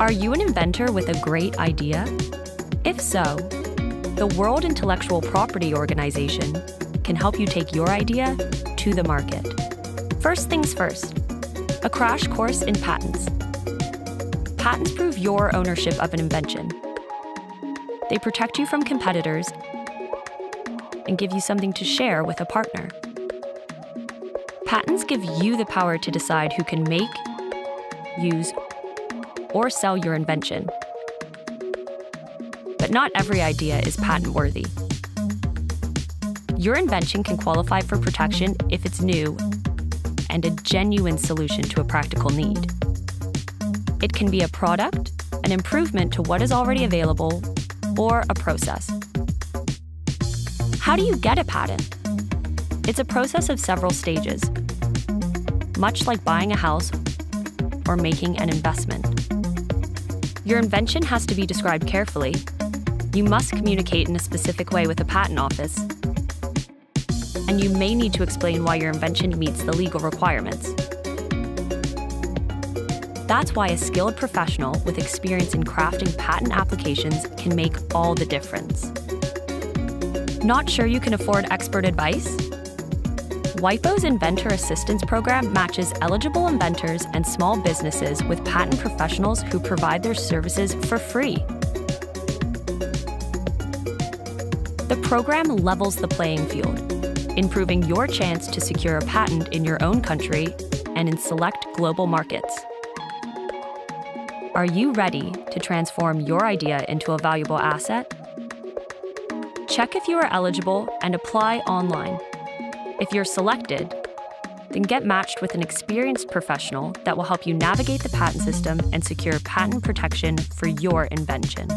Are you an inventor with a great idea? If so, the World Intellectual Property Organization can help you take your idea to the market. First things first, a crash course in patents. Patents prove your ownership of an invention. They protect you from competitors and give you something to share with a partner. Patents give you the power to decide who can make, use, or sell your invention. But not every idea is patent-worthy. Your invention can qualify for protection if it's new and a genuine solution to a practical need. It can be a product, an improvement to what is already available, or a process. How do you get a patent? It's a process of several stages, much like buying a house or making an investment. Your invention has to be described carefully. You must communicate in a specific way with the patent office, and you may need to explain why your invention meets the legal requirements. That's why a skilled professional with experience in crafting patent applications can make all the difference. Not sure you can afford expert advice? WIPO's Inventor Assistance Program matches eligible inventors and small businesses with patent professionals who provide their services for free. The program levels the playing field, improving your chance to secure a patent in your own country and in select global markets. Are you ready to transform your idea into a valuable asset? Check if you are eligible and apply online. If you're selected, then get matched with an experienced professional that will help you navigate the patent system and secure patent protection for your invention.